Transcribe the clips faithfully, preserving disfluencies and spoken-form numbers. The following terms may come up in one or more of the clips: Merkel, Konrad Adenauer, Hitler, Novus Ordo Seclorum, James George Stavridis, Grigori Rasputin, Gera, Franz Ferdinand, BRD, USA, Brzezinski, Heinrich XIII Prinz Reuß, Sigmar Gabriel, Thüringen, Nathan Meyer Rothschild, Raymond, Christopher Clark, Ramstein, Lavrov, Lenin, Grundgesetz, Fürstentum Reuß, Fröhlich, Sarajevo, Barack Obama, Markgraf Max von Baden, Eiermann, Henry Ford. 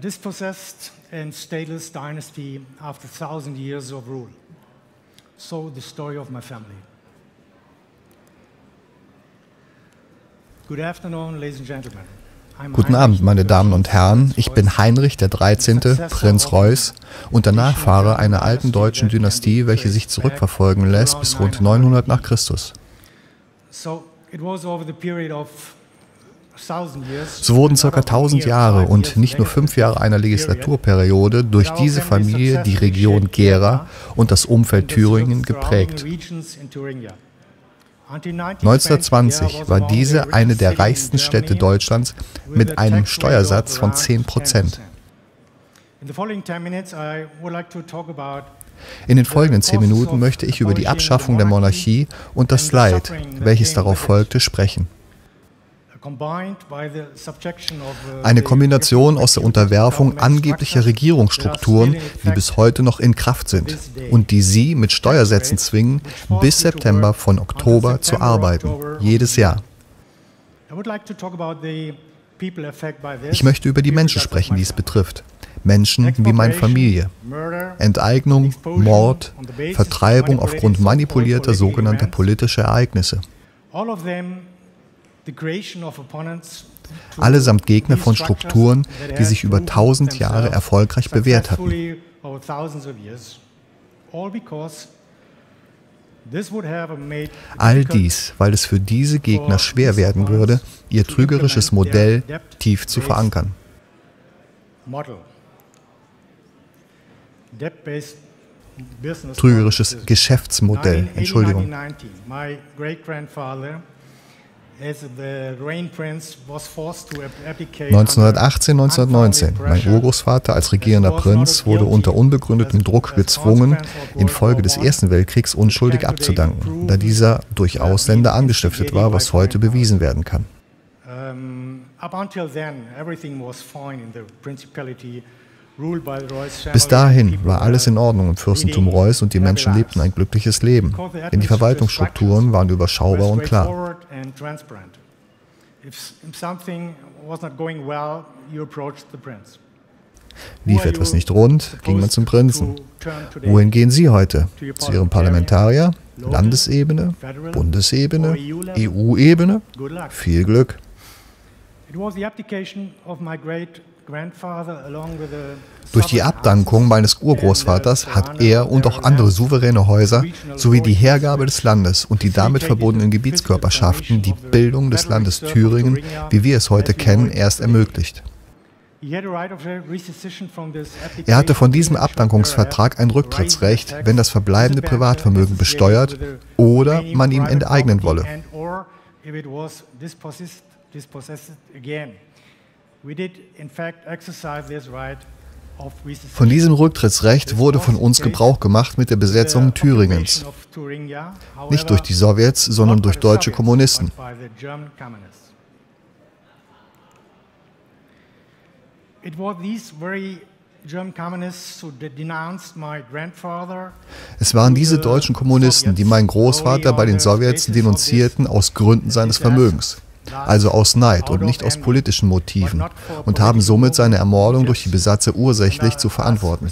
a dispossessed and stateless dynasty after a thousand years of rule. So the story of my family. Good afternoon, ladies and gentlemen. Guten Abend, meine Damen und Herren. Ich bin Heinrich der dreizehnte Prinz Reuß und der Nachfahre einer alten deutschen Dynastie, welche sich zurückverfolgen lässt bis rund neunhundert nach Christus. So wurden ca. tausend Jahre und nicht nur fünf Jahre einer Legislaturperiode durch diese Familie die Region Gera und das Umfeld Thüringen geprägt. neunzehnhundertzwanzig war diese eine der reichsten Städte Deutschlands mit einem Steuersatz von zehn Prozent. In den folgenden zehn Minuten möchte ich über die Abschaffung der Monarchie und das Leid, welches darauf folgte, sprechen. Eine Kombination aus der Unterwerfung angeblicher Regierungsstrukturen, die bis heute noch in Kraft sind und die sie mit Steuersätzen zwingen, bis September von Oktober zu arbeiten, jedes Jahr. Ich möchte über die Menschen sprechen, die es betrifft. Menschen wie meine Familie. Enteignung, Mord, Vertreibung aufgrund manipulierter sogenannter politischer Ereignisse. Allesamt Gegner von Strukturen, die sich über tausend Jahre erfolgreich bewährt hatten. All dies, weil es für diese Gegner schwer werden würde, ihr trügerisches Modell tief zu verankern. Trügerisches Geschäftsmodell, Entschuldigung. neunzehnhundertachtzehn, neunzehnhundertneunzehn. Mein Urgroßvater als regierender Prinz wurde unter unbegründetem Druck gezwungen, infolge des Ersten Weltkriegs unschuldig abzudanken, da dieser durch Ausländer angestiftet war, was heute bewiesen werden kann. Bis dahin war alles in Ordnung im Fürstentum Reuß und die Menschen lebten ein glückliches Leben, denn die Verwaltungsstrukturen waren überschaubar und klar. Lief etwas nicht rund, ging man zum Prinzen. Wohin gehen Sie heute? Zu Ihrem Parlamentarier? Landesebene? Bundesebene? E U-Ebene? Viel Glück! Durch die Abdankung meines Urgroßvaters hat er und auch andere souveräne Häuser sowie die Hergabe des Landes und die damit verbundenen Gebietskörperschaften die Bildung des Landes Thüringen, wie wir es heute kennen, erst ermöglicht. Er hatte von diesem Abdankungsvertrag ein Rücktrittsrecht, wenn das verbleibende Privatvermögen besteuert oder man ihm enteignen wolle. Von diesem Rücktrittsrecht wurde von uns Gebrauch gemacht mit der Besetzung Thüringens. Nicht durch die Sowjets, sondern durch deutsche Kommunisten. Es waren diese deutschen Kommunisten, die meinen Großvater bei den Sowjets denunzierten aus Gründen seines Vermögens. Also aus Neid und nicht aus politischen Motiven, und haben somit seine Ermordung durch die Besatzer ursächlich zu verantworten.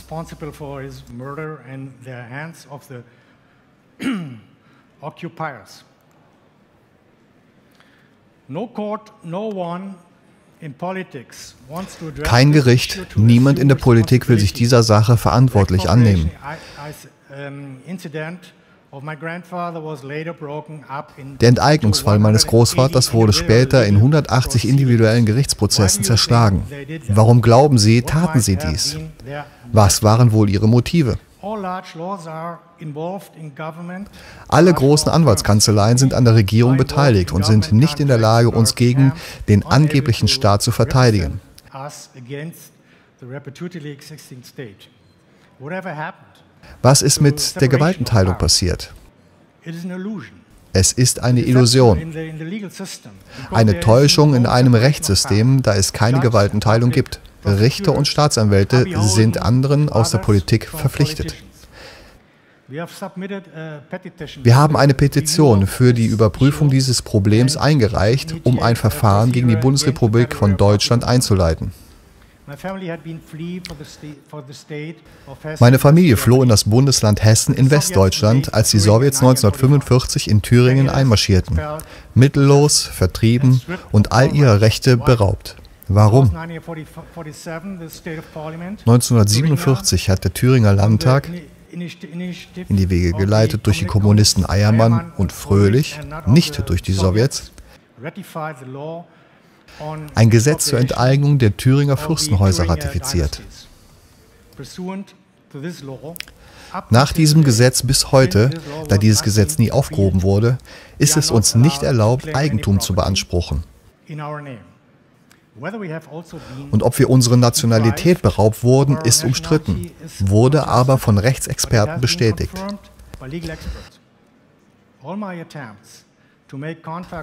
Kein Gericht, niemand in der Politik will sich dieser Sache verantwortlich annehmen. Der Enteignungsfall meines Großvaters wurde später in hundertachtzig individuellen Gerichtsprozessen zerschlagen. Warum glauben Sie, taten Sie dies? Was waren wohl Ihre Motive? Alle großen Anwaltskanzleien sind an der Regierung beteiligt und sind nicht in der Lage, uns gegen den angeblichen Staat zu verteidigen. Was ist mit der Gewaltenteilung passiert? Es ist eine Illusion, eine Täuschung in einem Rechtssystem, da es keine Gewaltenteilung gibt. Richter und Staatsanwälte sind anderen aus der Politik verpflichtet. Wir haben eine Petition für die Überprüfung dieses Problems eingereicht, um ein Verfahren gegen die Bundesrepublik von Deutschland einzuleiten. Meine Familie floh in das Bundesland Hessen in Westdeutschland, als die Sowjets neunzehnhundertfünfundvierzig in Thüringen einmarschierten. Mittellos, vertrieben und all ihrer Rechte beraubt. Warum? neunzehnhundertsiebenundvierzig hat der Thüringer Landtag, in die Wege geleitet durch die Kommunisten Eiermann und Fröhlich, nicht durch die Sowjets, ein Gesetz zur Enteignung der Thüringer Fürstenhäuser ratifiziert. Nach diesem Gesetz bis heute, da dieses Gesetz nie aufgehoben wurde, ist es uns nicht erlaubt, Eigentum zu beanspruchen. Und ob wir unserer Nationalität beraubt wurden, ist umstritten, wurde aber von Rechtsexperten bestätigt.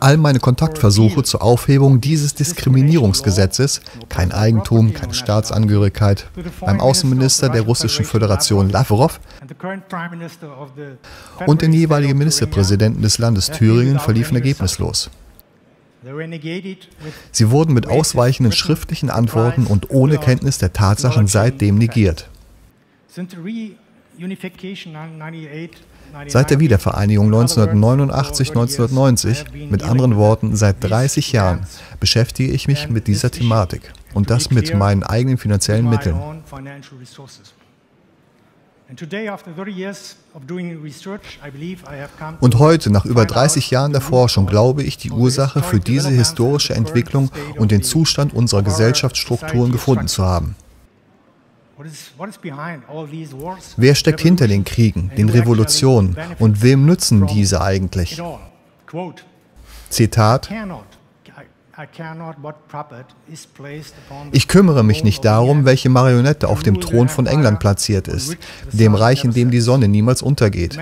All meine Kontaktversuche zur Aufhebung dieses Diskriminierungsgesetzes, kein Eigentum, keine Staatsangehörigkeit, beim Außenminister der Russischen Föderation Lavrov und den jeweiligen Ministerpräsidenten des Landes Thüringen verliefen ergebnislos. Sie wurden mit ausweichenden schriftlichen Antworten und ohne Kenntnis der Tatsachen seitdem negiert. Seit der Wiedervereinigung neunzehnhundertneunundachtzig neunzehnhundertneunzig, mit anderen Worten seit dreißig Jahren, beschäftige ich mich mit dieser Thematik und das mit meinen eigenen finanziellen Mitteln. Und heute, nach über dreißig Jahren der Forschung, glaube ich, die Ursache für diese historische Entwicklung und den Zustand unserer Gesellschaftsstrukturen gefunden zu haben. Wer steckt hinter den Kriegen, den Revolutionen und wem nützen diese eigentlich? Zitat: Ich kümmere mich nicht darum, welche Marionette auf dem Thron von England platziert ist, dem Reich, in dem die Sonne niemals untergeht.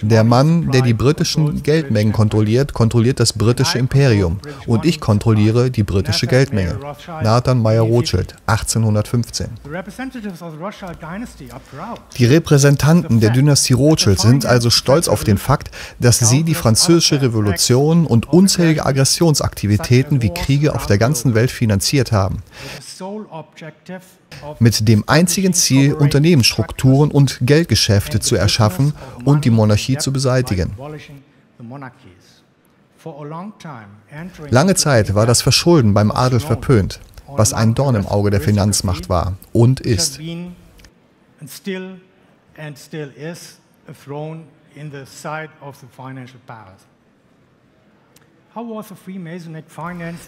Der Mann, der die britischen Geldmengen kontrolliert, kontrolliert das britische Imperium und ich kontrolliere die britische Geldmenge. Nathan Meyer Rothschild, achtzehnhundertfünfzehn. Die Repräsentanten der Dynastie Rothschild sind also stolz auf den Fakt, dass sie die französische Revolution und unzählige Aggressionsaktivitäten Aktivitäten wie Kriege auf der ganzen Welt finanziert haben, mit dem einzigen Ziel, Unternehmensstrukturen und Geldgeschäfte zu erschaffen und die Monarchie zu beseitigen. Lange Zeit war das Verschulden beim Adel verpönt, was ein Dorn im Auge der Finanzmacht war und ist.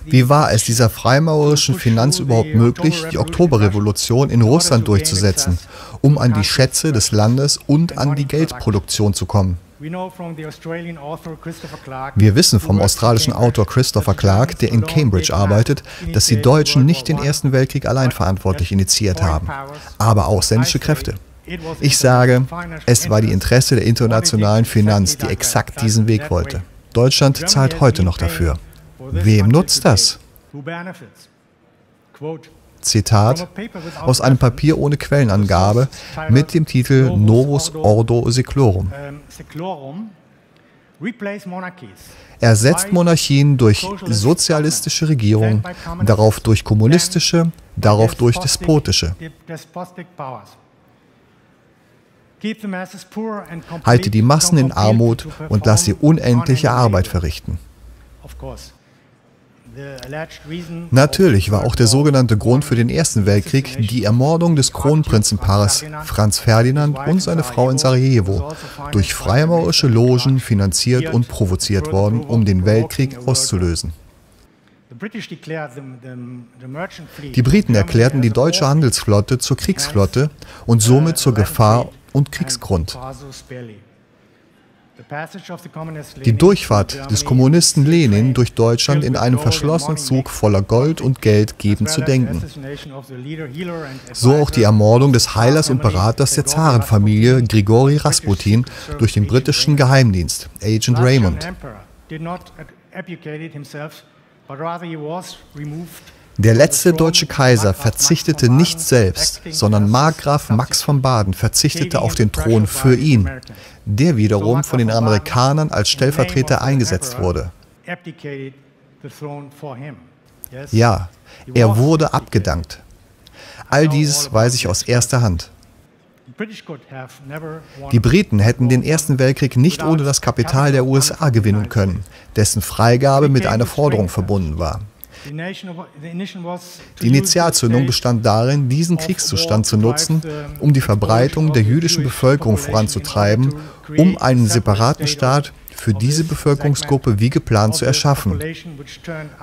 Wie war es dieser freimaurerischen Finanz überhaupt möglich, die Oktoberrevolution in Russland durchzusetzen, um an die Schätze des Landes und an die Geldproduktion zu kommen? Wir wissen vom australischen Autor Christopher Clark, der in Cambridge arbeitet, dass die Deutschen nicht den Ersten Weltkrieg allein verantwortlich initiiert haben, aber ausländische Kräfte. Ich sage, es war die Interesse der internationalen Finanz, die exakt diesen Weg wollte. Deutschland zahlt heute noch dafür. Wem nutzt das? Zitat aus einem Papier ohne Quellenangabe mit dem Titel Novus Ordo Seclorum. Ersetzt Monarchien durch sozialistische Regierungen, darauf durch kommunistische, darauf durch despotische. Halte die Massen in Armut und lass sie unendliche Arbeit verrichten. Natürlich war auch der sogenannte Grund für den Ersten Weltkrieg die Ermordung des Kronprinzenpaares Franz Ferdinand und seine Frau in Sarajevo durch freimaurerische Logen finanziert und provoziert worden, um den Weltkrieg auszulösen. Die Briten erklärten die deutsche Handelsflotte zur Kriegsflotte und somit zur Gefahr und Kriegsgrund. Die Durchfahrt des Kommunisten Lenin durch Deutschland in einem verschlossenen Zug voller Gold und Geld geben zu denken. So auch die Ermordung des Heilers und Beraters der Zarenfamilie Grigori Rasputin durch den britischen Geheimdienst, Agent Raymond. Der letzte deutsche Kaiser verzichtete nicht selbst, sondern Markgraf Max von Baden verzichtete auf den Thron für ihn, der wiederum von den Amerikanern als Stellvertreter eingesetzt wurde. Ja, Er wurde abgedankt. All dies weiß ich aus erster Hand. Die Briten hätten den Ersten Weltkrieg nicht ohne das Kapital der U S A gewinnen können, dessen Freigabe mit einer Forderung verbunden war. Die Initialzündung bestand darin, diesen Kriegszustand zu nutzen, um die Verbreitung der jüdischen Bevölkerung voranzutreiben, um einen separaten Staat für diese Bevölkerungsgruppe wie geplant zu erschaffen,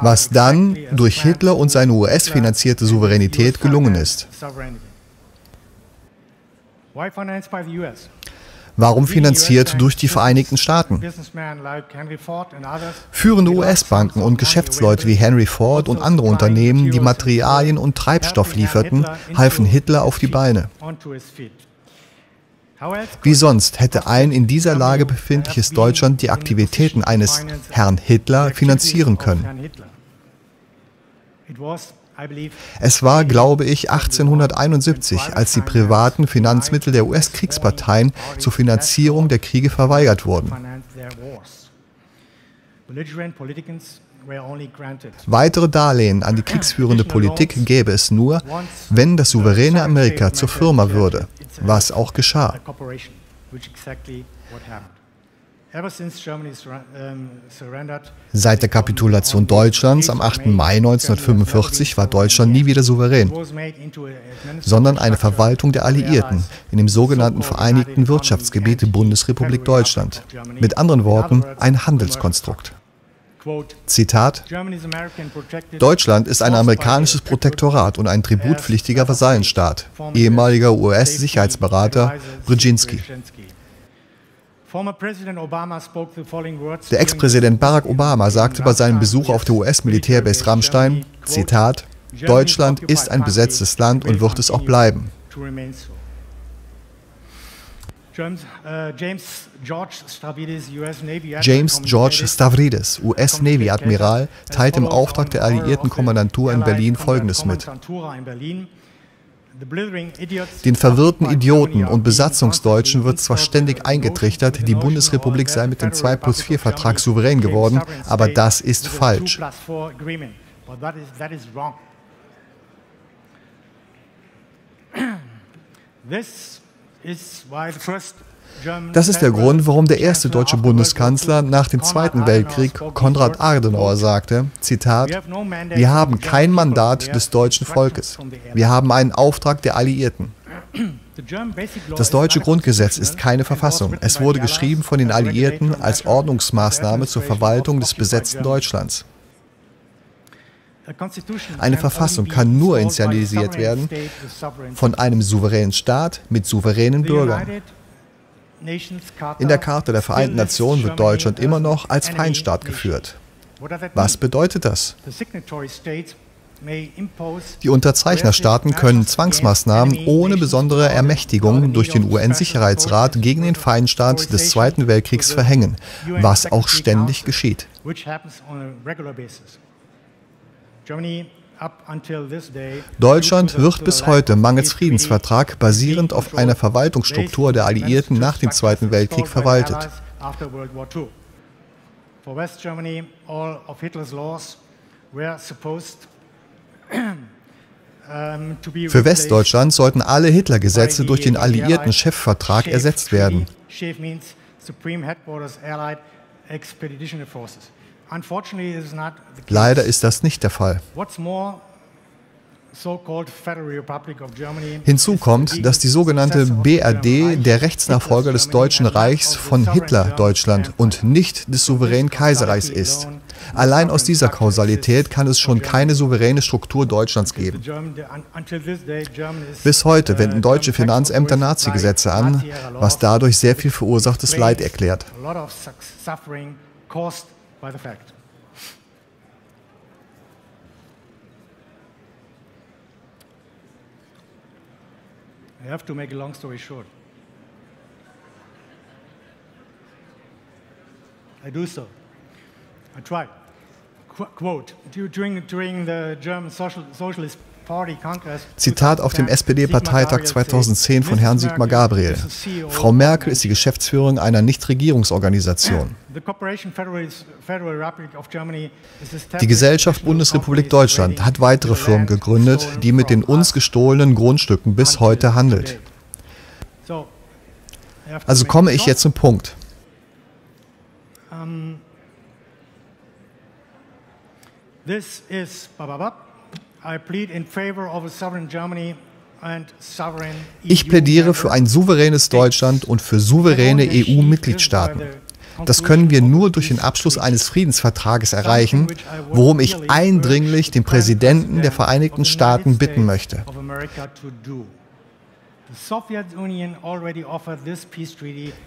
was dann durch Hitler und seine U S-finanzierte Souveränität gelungen ist. Warum finanziert durch die Vereinigten Staaten? Führende U S-Banken und Geschäftsleute wie Henry Ford und andere Unternehmen, die Materialien und Treibstoff lieferten, halfen Hitler auf die Beine. Wie sonst hätte ein in dieser Lage befindliches Deutschland die Aktivitäten eines Herrn Hitler finanzieren können? Es war, glaube ich, achtzehnhunderteinundsiebzig, als die privaten Finanzmittel der U S-Kriegsparteien zur Finanzierung der Kriege verweigert wurden. Weitere Darlehen an die kriegsführende Politik gäbe es nur, wenn das souveräne Amerika zur Firma würde, was auch geschah. Seit der Kapitulation Deutschlands am achten Mai neunzehnhundertfünfundvierzig war Deutschland nie wieder souverän, sondern eine Verwaltung der Alliierten in dem sogenannten Vereinigten Wirtschaftsgebiet Bundesrepublik Deutschland. Mit anderen Worten, ein Handelskonstrukt. Zitat: Deutschland ist ein amerikanisches Protektorat und ein tributpflichtiger Vasallenstaat, ehemaliger U S-Sicherheitsberater Brzezinski. Der Ex-Präsident Barack Obama sagte bei seinem Besuch auf der U S-Militärbase Ramstein, Zitat, Deutschland ist ein besetztes Land und wird es auch bleiben. James George Stavridis, U S-Navy-Admiral, teilte im Auftrag der alliierten Kommandantur in Berlin Folgendes mit. Den verwirrten Idioten und Besatzungsdeutschen wird zwar ständig eingetrichtert, die Bundesrepublik sei mit dem zwei plus vier Vertrag souverän geworden, aber das ist falsch. Das ist der Grund, warum der erste deutsche Bundeskanzler nach dem Zweiten Weltkrieg, Konrad Adenauer, sagte, Zitat, wir haben kein Mandat des deutschen Volkes, wir haben einen Auftrag der Alliierten. Das deutsche Grundgesetz ist keine Verfassung, es wurde geschrieben von den Alliierten als Ordnungsmaßnahme zur Verwaltung des besetzten Deutschlands. Eine Verfassung kann nur initialisiert werden von einem souveränen Staat mit souveränen Bürgern. In der Charta der Vereinten Nationen wird Deutschland immer noch als Feindstaat geführt. Was bedeutet das? Die Unterzeichnerstaaten können Zwangsmaßnahmen ohne besondere Ermächtigung durch den U N-Sicherheitsrat gegen den Feindstaat des Zweiten Weltkriegs verhängen, was auch ständig geschieht. Deutschland wird bis heute mangels Friedensvertrag basierend auf einer Verwaltungsstruktur der Alliierten nach dem Zweiten Weltkrieg verwaltet. Für Westdeutschland sollten alle Hitler-Gesetze durch den alliierten Chefvertrag ersetzt werden. Leider ist das nicht der Fall. Hinzu kommt, dass die sogenannte B R D der Rechtsnachfolger des Deutschen Reichs von Hitler-Deutschland und nicht des souveränen Kaiserreichs ist. Allein aus dieser Kausalität kann es schon keine souveräne Struktur Deutschlands geben. Bis heute wenden deutsche Finanzämter Nazi-Gesetze an, was dadurch sehr viel verursachtes Leid erklärt. I have to make a long story short. I do so. I try. Qu- quote, during, during the German social, socialist Zitat auf dem S P D-Parteitag zweitausendzehn von Herrn Sigmar Gabriel. Frau Merkel ist die Geschäftsführerin einer Nichtregierungsorganisation. Die Gesellschaft Bundesrepublik Deutschland hat weitere Firmen gegründet, die mit den uns gestohlenen Grundstücken bis heute handelt. Also komme ich jetzt zum Punkt. Ich plädiere für ein souveränes Deutschland und für souveräne E U-Mitgliedstaaten. Das können wir nur durch den Abschluss eines Friedensvertrages erreichen, worum ich eindringlich den Präsidenten der Vereinigten Staaten bitten möchte.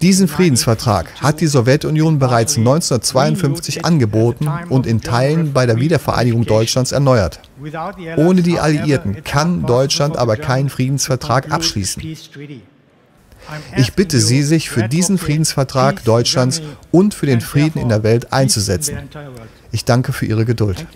Diesen Friedensvertrag hat die Sowjetunion bereits neunzehnhundertzweiundfünfzig angeboten und in Teilen bei der Wiedervereinigung Deutschlands erneuert. Ohne die Alliierten kann Deutschland aber keinen Friedensvertrag abschließen. Ich bitte Sie, sich für diesen Friedensvertrag Deutschlands und für den Frieden in der Welt einzusetzen. Ich danke für Ihre Geduld.